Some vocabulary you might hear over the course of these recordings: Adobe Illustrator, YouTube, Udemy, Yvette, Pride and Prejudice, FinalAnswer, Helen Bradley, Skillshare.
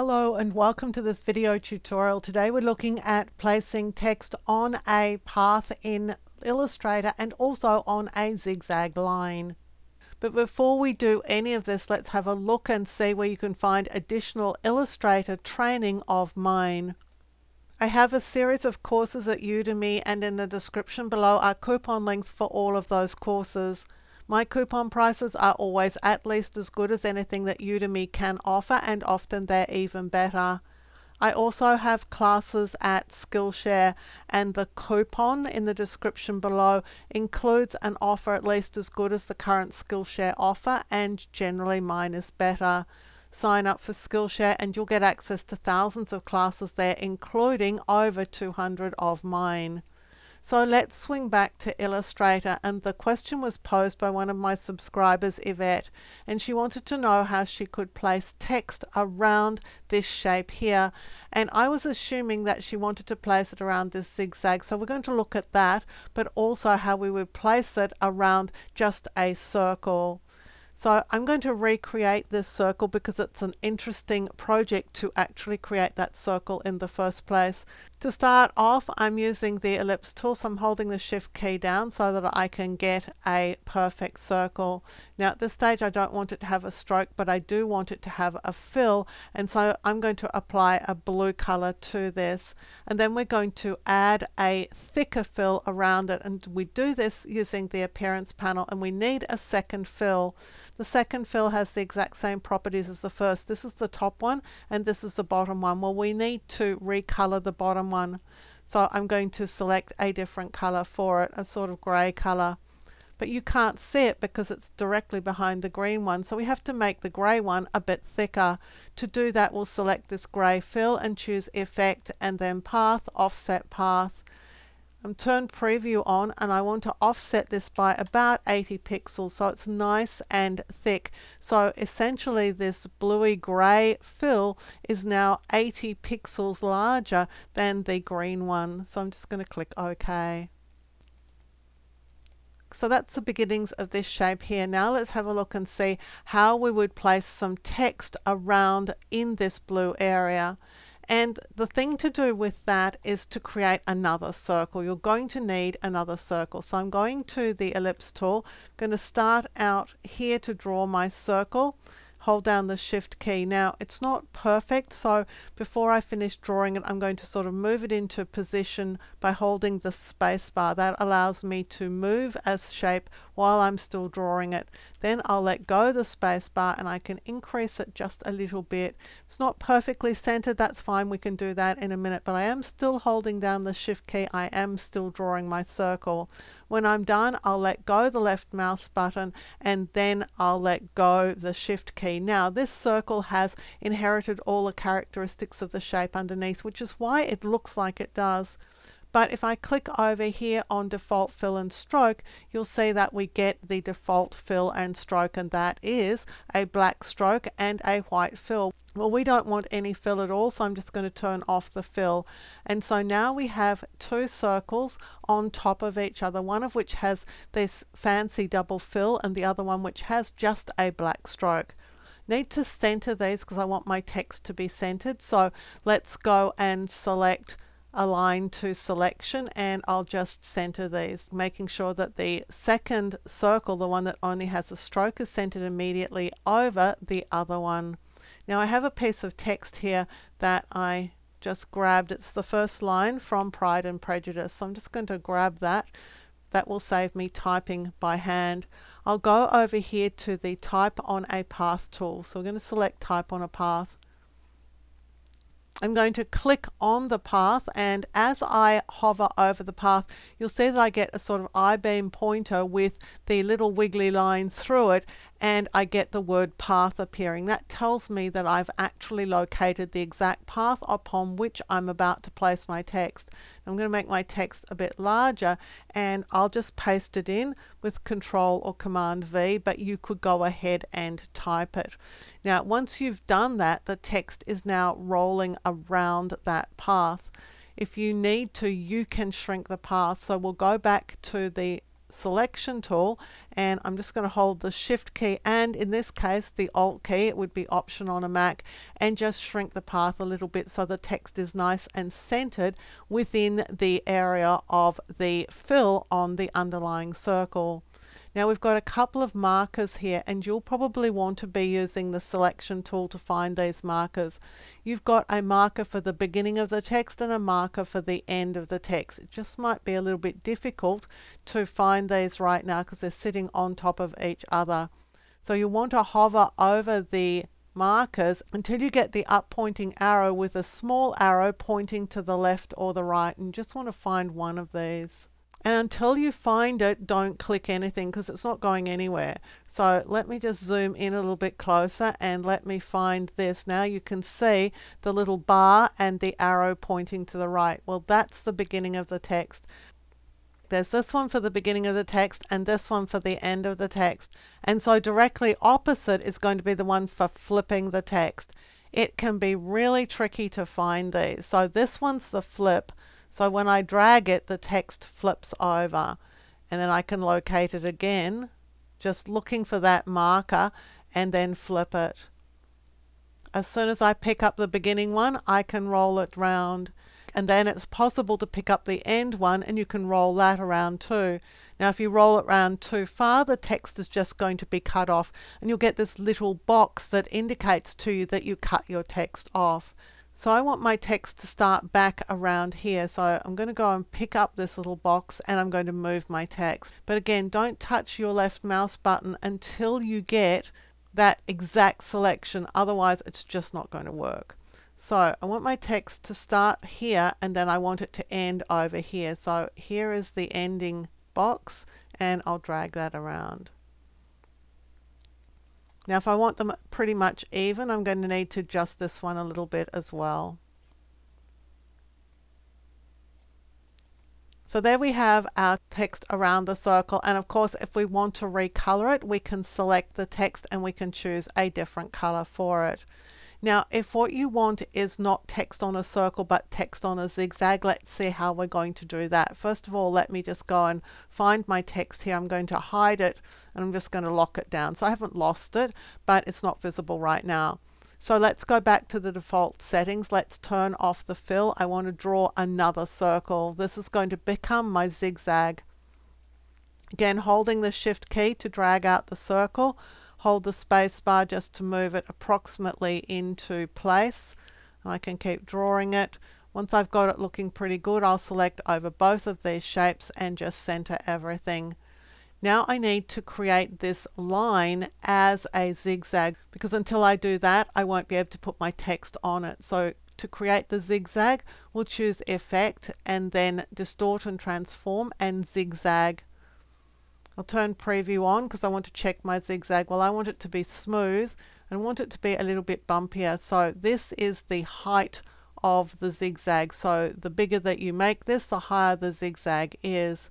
Hello and welcome to this video tutorial. Today we're looking at placing text on a path in Illustrator and also on a zigzag line. But before we do any of this, let's have a look and see where you can find additional Illustrator training of mine. I have a series of courses at Udemy, and in the description below are coupon links for all of those courses. My coupon prices are always at least as good as anything that Udemy can offer, and often they're even better. I also have classes at Skillshare, and the coupon in the description below includes an offer at least as good as the current Skillshare offer, and generally mine is better. Sign up for Skillshare and you'll get access to thousands of classes there, including over 200 of mine. So let's swing back to Illustrator, and the question was posed by one of my subscribers, Yvette, and she wanted to know how she could place text around this shape here, and I was assuming that she wanted to place it around this zigzag, so we're going to look at that, but also how we would place it around just a circle. So I'm going to recreate this circle because it's an interesting project to actually create that circle in the first place. To start off, I'm using the ellipse tool, so I'm holding the shift key down so that I can get a perfect circle. Now at this stage I don't want it to have a stroke, but I do want it to have a fill, and so I'm going to apply a blue color to this, and then we're going to add a thicker fill around it, and we do this using the appearance panel, and we need a second fill. The second fill has the exact same properties as the first. This is the top one and this is the bottom one. Well, we need to recolor the bottom one. So I'm going to select a different color for it, a sort of gray color. But you can't see it because it's directly behind the green one. So we have to make the gray one a bit thicker. To do that, we'll select this gray fill and choose Effect and then Path, Offset Path. I'm turned preview on, and I want to offset this by about 80 pixels so it's nice and thick. So essentially this bluey grey fill is now 80 pixels larger than the green one. So I'm just going to click OK. So that's the beginnings of this shape here. Now let's have a look and see how we would place some text around in this blue area. And the thing to do with that is to create another circle. You're going to need another circle. So I'm going to the ellipse tool. I'm going to start out here to draw my circle. Hold down the shift key. Now it's not perfect, so before I finish drawing it, I'm going to sort of move it into position by holding the space bar. That allows me to move as shape while I'm still drawing it. Then I'll let go of the space bar and I can increase it just a little bit. It's not perfectly centered, that's fine, we can do that in a minute, but I am still holding down the shift key. I am still drawing my circle. When I'm done, I'll let go the left mouse button and then I'll let go the shift key. Now this circle has inherited all the characteristics of the shape underneath, which is why it looks like it does. But if I click over here on default fill and stroke, you'll see that we get the default fill and stroke, and that is a black stroke and a white fill. Well, we don't want any fill at all, so I'm just going to turn off the fill. And so now we have two circles on top of each other, one of which has this fancy double fill and the other one which has just a black stroke. Need to center these because I want my text to be centered, so let's go and select Align to Selection, and I'll just center these, making sure that the second circle, the one that only has a stroke, is centered immediately over the other one. Now I have a piece of text here that I just grabbed. It's the first line from Pride and Prejudice, so I'm just going to grab that. That will save me typing by hand. I'll go over here to the Type on a Path tool, so we're going to select Type on a Path. I'm going to click on the path, and as I hover over the path, you'll see that I get a sort of I-beam pointer with the little wiggly line through it, and I get the word path appearing. That tells me that I've actually located the exact path upon which I'm about to place my text. I'm going to make my text a bit larger, and I'll just paste it in with Control or Command V, but you could go ahead and type it. Now once you've done that, the text is now rolling around that path. If you need to, you can shrink the path, so we'll go back to the selection tool, and I'm just going to hold the shift key, and in this case the alt key, it would be option on a Mac, and just shrink the path a little bit so the text is nice and centered within the area of the fill on the underlying circle. Now we've got a couple of markers here, and you'll probably want to be using the selection tool to find these markers. You've got a marker for the beginning of the text and a marker for the end of the text. It just might be a little bit difficult to find these right now because they're sitting on top of each other. So you want to hover over the markers until you get the up pointing arrow with a small arrow pointing to the left or the right, and just want to find one of these. And until you find it, don't click anything because it's not going anywhere. So let me just zoom in a little bit closer and let me find this. Now you can see the little bar and the arrow pointing to the right. Well, that's the beginning of the text. There's this one for the beginning of the text and this one for the end of the text. And so directly opposite is going to be the one for flipping the text. It can be really tricky to find these. So this one's the flip. So when I drag it, the text flips over, and then I can locate it again, just looking for that marker, and then flip it. As soon as I pick up the beginning one, I can roll it round, and then it's possible to pick up the end one, and you can roll that around too. Now if you roll it round too far, the text is just going to be cut off, and you'll get this little box that indicates to you that you cut your text off. So I want my text to start back around here, so I'm going to go and pick up this little box and I'm going to move my text. But again, don't touch your left mouse button until you get that exact selection, otherwise it's just not going to work. So I want my text to start here and then I want it to end over here. So here is the ending box and I'll drag that around. Now if I want them pretty much even, I'm going to need to adjust this one a little bit as well. So there we have our text around the circle, and of course if we want to recolor it, we can select the text and we can choose a different color for it. Now if what you want is not text on a circle but text on a zigzag, let's see how we're going to do that. First of all, let me just go and find my text here. I'm going to hide it and I'm just going to lock it down. So I haven't lost it, but it's not visible right now. So let's go back to the default settings. Let's turn off the fill. I want to draw another circle. This is going to become my zigzag. Again, holding the shift key to drag out the circle. Hold the space bar just to move it approximately into place, and I can keep drawing it. Once I've got it looking pretty good, I'll select over both of these shapes and just center everything. Now I need to create this line as a zigzag, because until I do that I won't be able to put my text on it. So to create the zigzag, we'll choose Effect and then Distort and Transform and Zigzag. I'll turn preview on because I want to check my zigzag. Well, I want it to be smooth and want it to be a little bit bumpier. So this is the height of the zigzag. So the bigger that you make this, the higher the zigzag is.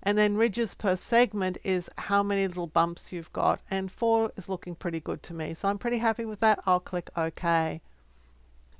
And then ridges per segment is how many little bumps you've got. And 4 is looking pretty good to me. So I'm pretty happy with that. I'll click OK.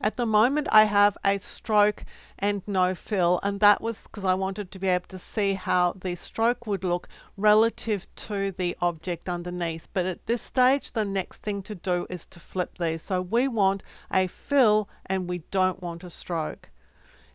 At the moment I have a stroke and no fill, and that was because I wanted to be able to see how the stroke would look relative to the object underneath. But at this stage the next thing to do is to flip these. So we want a fill and we don't want a stroke.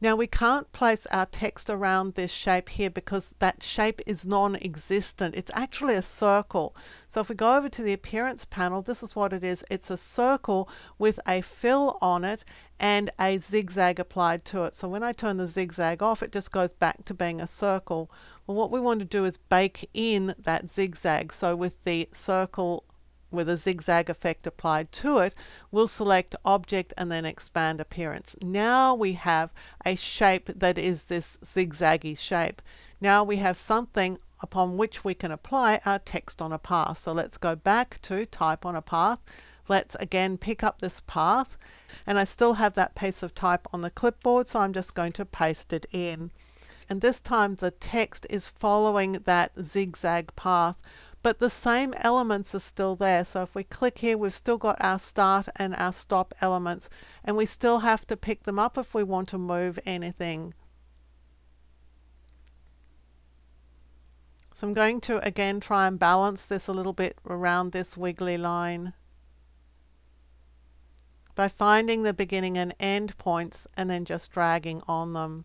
Now we can't place our text around this shape here because that shape is non-existent. It's actually a circle. So if we go over to the appearance panel, this is what it is. It's a circle with a fill on it and a zigzag applied to it. So when I turn the zigzag off, it just goes back to being a circle. Well, what we want to do is bake in that zigzag. So with the circle with a zigzag effect applied to it, we'll select Object and then Expand Appearance. Now we have a shape that is this zigzaggy shape. Now we have something upon which we can apply our text on a path. So let's go back to Type on a Path. Let's again pick up this path, and I still have that piece of type on the clipboard, so I'm just going to paste it in. And this time the text is following that zigzag path. But the same elements are still there. So if we click here, we've still got our start and our stop elements, and we still have to pick them up if we want to move anything. So I'm going to again try and balance this a little bit around this wiggly line by finding the beginning and end points and then just dragging on them.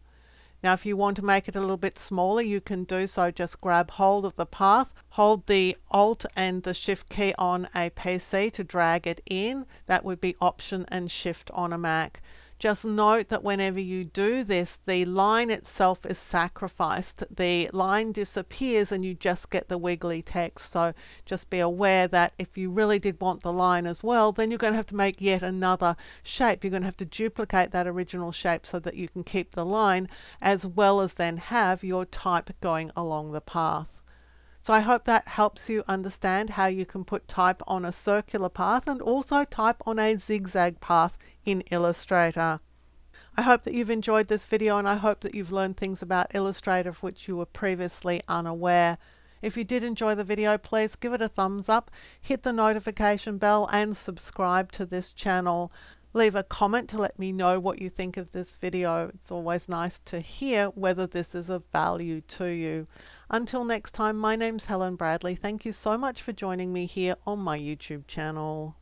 Now if you want to make it a little bit smaller, you can do so. Just grab hold of the path, hold the Alt and the Shift key on a PC to drag it in. That would be Option and Shift on a Mac. Just note that whenever you do this, the line itself is sacrificed. The line disappears and you just get the wiggly text. So just be aware that if you really did want the line as well, then you're going to have to make yet another shape. You're going to have to duplicate that original shape so that you can keep the line as well as then have your type going along the path. So I hope that helps you understand how you can put type on a circular path and also type on a zigzag path in Illustrator. I hope that you've enjoyed this video, and I hope that you've learned things about Illustrator of which you were previously unaware. If you did enjoy the video, please give it a thumbs up, hit the notification bell and subscribe to this channel. Leave a comment to let me know what you think of this video. It's always nice to hear whether this is of value to you. Until next time, my name's Helen Bradley. Thank you so much for joining me here on my YouTube channel.